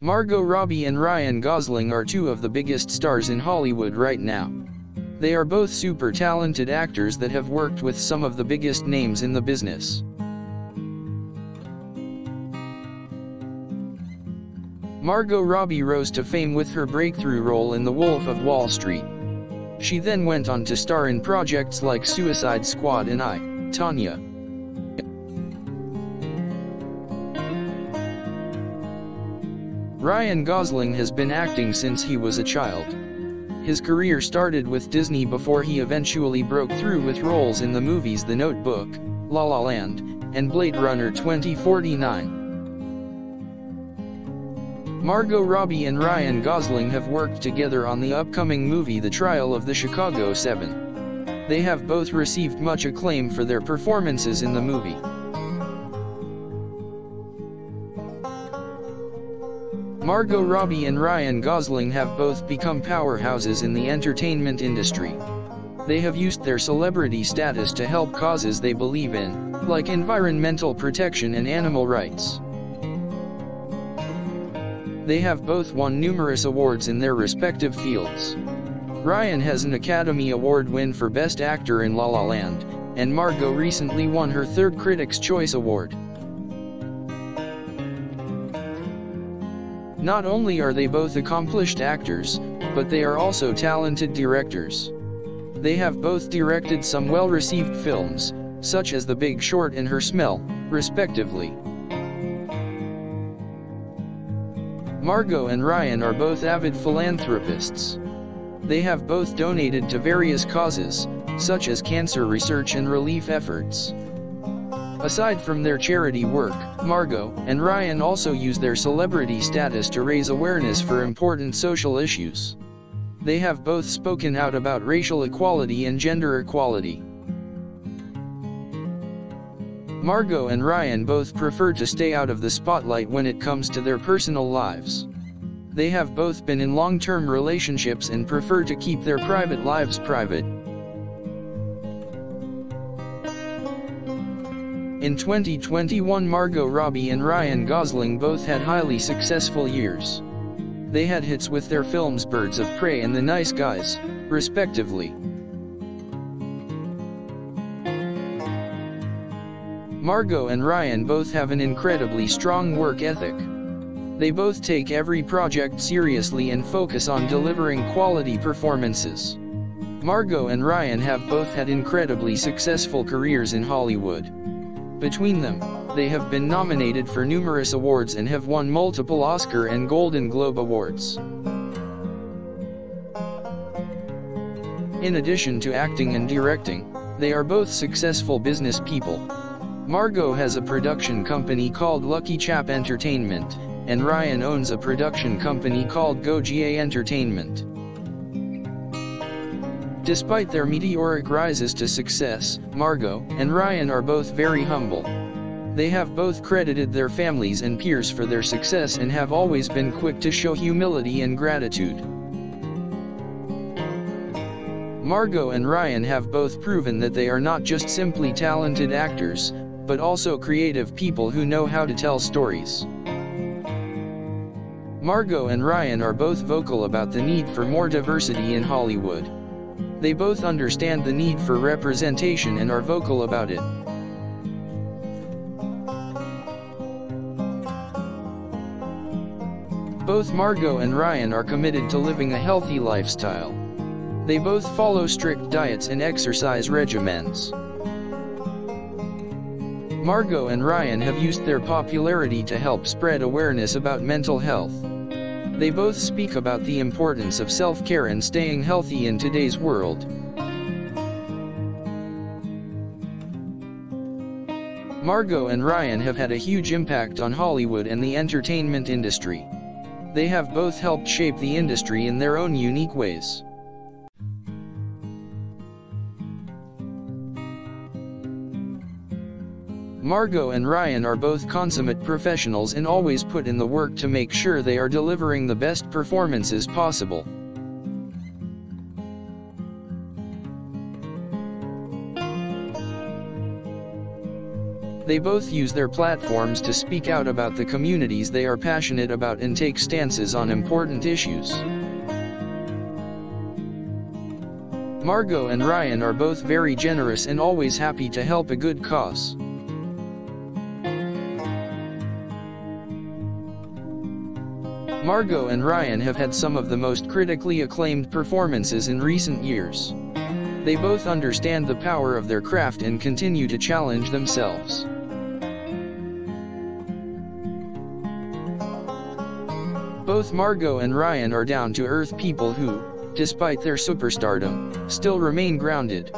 Margot Robbie and Ryan Gosling are two of the biggest stars in Hollywood right now. They are both super talented actors that have worked with some of the biggest names in the business. Margot Robbie rose to fame with her breakthrough role in The Wolf of Wall Street. She then went on to star in projects like Suicide Squad and I, Tanya. Ryan Gosling has been acting since he was a child. His career started with Disney before he eventually broke through with roles in the movies The Notebook, La La Land, and Blade Runner 2049. Margot Robbie and Ryan Gosling have worked together on the upcoming movie The Trial of the Chicago Seven. They have both received much acclaim for their performances in the movie. Margot Robbie and Ryan Gosling have both become powerhouses in the entertainment industry. They have used their celebrity status to help causes they believe in, like environmental protection and animal rights. They have both won numerous awards in their respective fields. Ryan has an Academy Award win for Best Actor in La La Land, and Margot recently won her third Critics' Choice Award. Not only are they both accomplished actors, but they are also talented directors. They have both directed some well-received films, such as The Big Short and Her Smell, respectively. Margot and Ryan are both avid philanthropists. They have both donated to various causes, such as cancer research and relief efforts. Aside from their charity work, Margot and Ryan also use their celebrity status to raise awareness for important social issues. They have both spoken out about racial equality and gender equality. Margot and Ryan both prefer to stay out of the spotlight when it comes to their personal lives. They have both been in long-term relationships and prefer to keep their private lives private. In 2021, Margot Robbie and Ryan Gosling both had highly successful years. They had hits with their films Birds of Prey and The Nice Guys, respectively. Margot and Ryan both have an incredibly strong work ethic. They both take every project seriously and focus on delivering quality performances. Margot and Ryan have both had incredibly successful careers in Hollywood. Between them, they have been nominated for numerous awards and have won multiple Oscar and Golden Globe awards. In addition to acting and directing, they are both successful business people. Margot has a production company called Lucky Chap Entertainment, and Ryan owns a production company called GoGA Entertainment. Despite their meteoric rises to success, Margot and Ryan are both very humble. They have both credited their families and peers for their success and have always been quick to show humility and gratitude. Margot and Ryan have both proven that they are not just simply talented actors, but also creative people who know how to tell stories. Margot and Ryan are both vocal about the need for more diversity in Hollywood. They both understand the need for representation and are vocal about it. Both Margot and Ryan are committed to living a healthy lifestyle. They both follow strict diets and exercise regimens. Margot and Ryan have used their popularity to help spread awareness about mental health. They both speak about the importance of self-care and staying healthy in today's world. Margot and Ryan have had a huge impact on Hollywood and the entertainment industry. They have both helped shape the industry in their own unique ways. Margot and Ryan are both consummate professionals and always put in the work to make sure they are delivering the best performances possible. They both use their platforms to speak out about the communities they are passionate about and take stances on important issues. Margot and Ryan are both very generous and always happy to help a good cause. Margot and Ryan have had some of the most critically acclaimed performances in recent years. They both understand the power of their craft and continue to challenge themselves. Both Margot and Ryan are down-to-earth people who, despite their superstardom, still remain grounded,